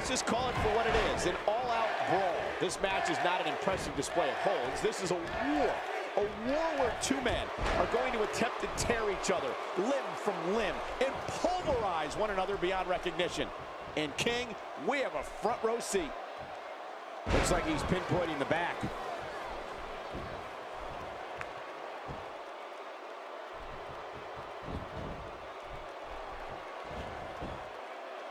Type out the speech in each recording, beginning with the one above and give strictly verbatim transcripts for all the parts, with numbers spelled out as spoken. let's just call it for what it is, an all-out brawl. This match is not an impressive display of holds. This is a war, a war where two men are going to attempt to tear each other limb from limb and pulverize one another beyond recognition. And King, we have a front row seat. Looks like he's pinpointing the back.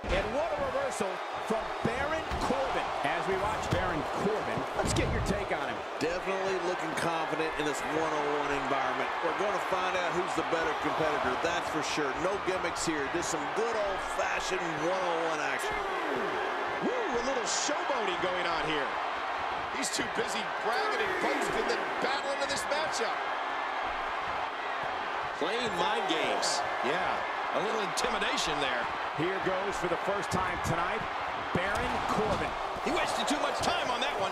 And what a reversal from Baron Corbin. As we watch Baron Corbin, let's get your take on him. Definitely looking confident in this one-on-one environment. We're going to find out who's the better competitor, that's for sure. No gimmicks here, just some good old-fashioned one-on-one action. Woo, a little showboating going on here. He's too busy bragging and boasting than battling in this matchup. Playing mind games. Yeah, a little intimidation there. Here goes for the first time tonight, Baron Corbin. He wasted too much time on that one.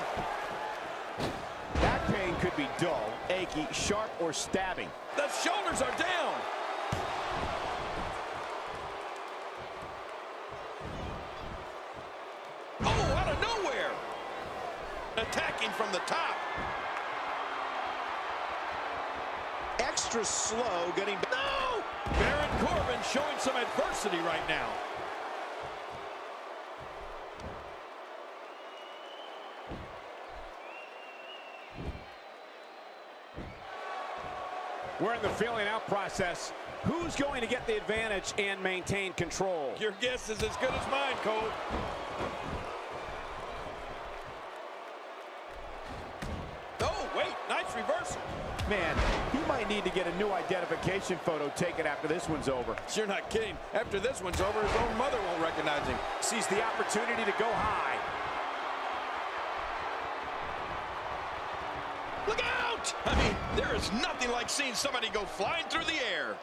Back pain could be dull, achy, sharp, or stabbing. The shoulders are down. Oh, out of nowhere. Attacking from the top. Extra slow, getting back. No! Baron Corbin showing some adversity right now. We're in the feeling out process. Who's going to get the advantage and maintain control? Your guess is as good as mine, Cole. Oh, wait, nice reversal. Man, he might need to get a new identification photo taken after this one's over. You're not kidding. After this one's over, his own mother won't recognize him. Sees the opportunity to go high. Look out! I mean, there is nothing like seeing somebody go flying through the air.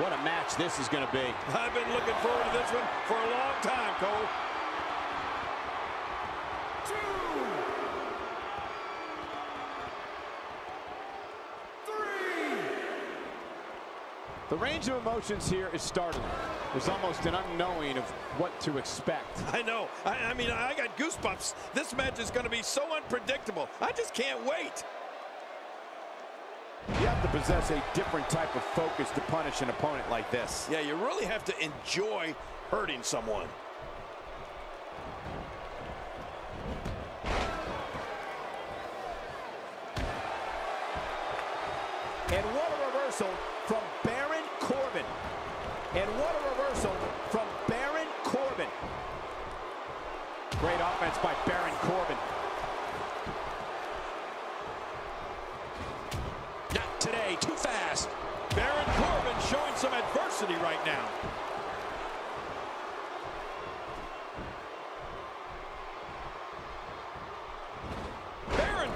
What a match this is going to be. I've been looking forward to this one for a long time, Cole. The range of emotions here is startling. There's almost an unknowing of what to expect. I know. I, I mean, I got goosebumps. This match is going to be so unpredictable. I just can't wait. You have to possess a different type of focus to punish an opponent like this. Yeah, you really have to enjoy hurting someone. And what a reversal from Baron Corbin. And what a reversal from Baron Corbin. Great offense by Baron Corbin. Not today, too fast. Baron Corbin showing some adversity right now.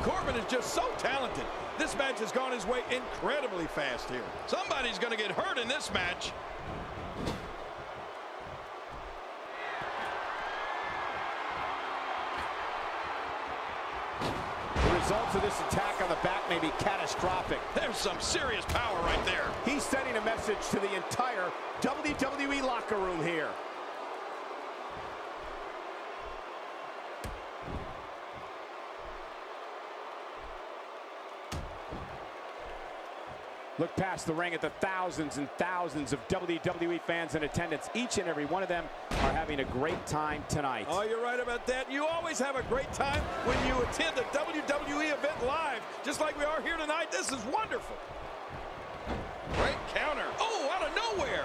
Corbin is just so talented. This match has gone his way incredibly fast here. Somebody's going to get hurt in this match. The results of this attack on the back may be catastrophic. There's some serious power right there. He's sending a message to the entire W W E locker room here. Look past the ring at the thousands and thousands of W W E fans in attendance. Each and every one of them are having a great time tonight. Oh, you're right about that. You always have a great time when you attend a W W E event live, just like we are here tonight. This is wonderful. Great counter. Oh, out of nowhere.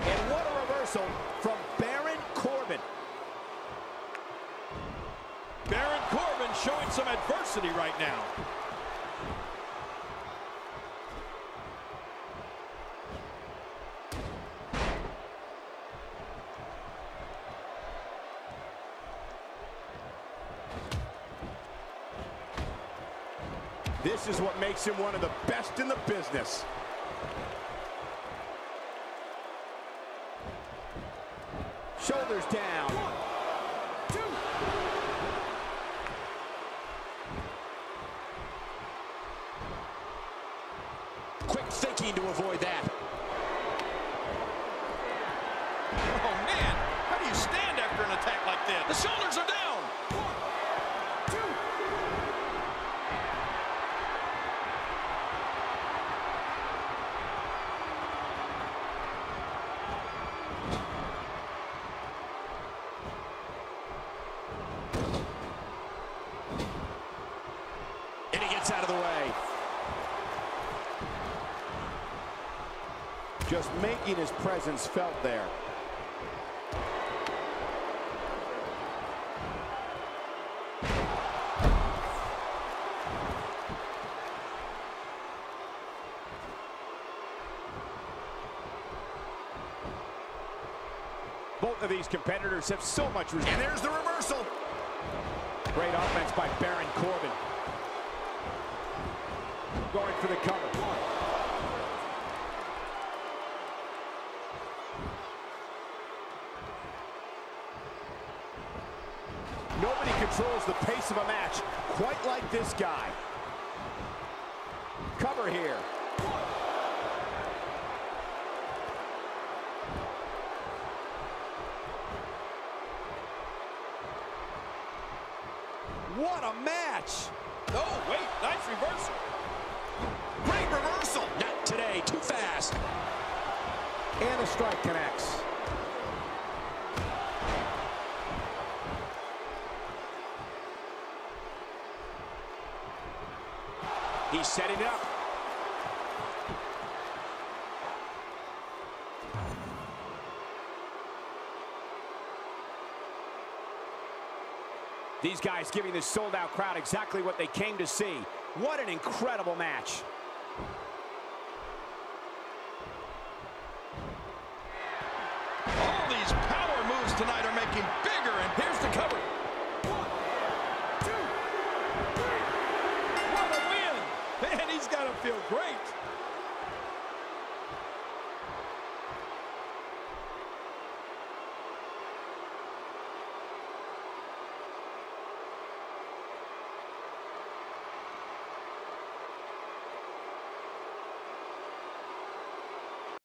And what a reversal from Baron Corbin. Baron Corbin showing some adversity right now. This is what makes him one of the best in the business. Shoulders down. One, two. Quick thinking to avoid that. Oh, man. How do you stand after an attack like that? The shoulders are down. One, two. And he gets out of the way. Just making his presence felt there. Both of these competitors have so much reserve. And there's the reversal. Great offense by Baron Corbin. Going for the cover. Nobody controls the pace of a match quite like this guy. Cover here. What a match! Oh, wait, nice reversal. Great reversal! Not today, too fast. And a strike connects. He's setting it up. These guys giving this sold-out crowd exactly what they came to see. What an incredible match. All these power moves tonight are making bigger, and here's the cover.